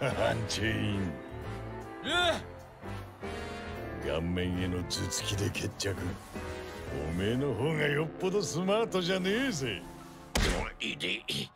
アンチェイン。顔面への頭突きで決着。おめえの方がよっぽどスマートじゃねえぜ。おいで。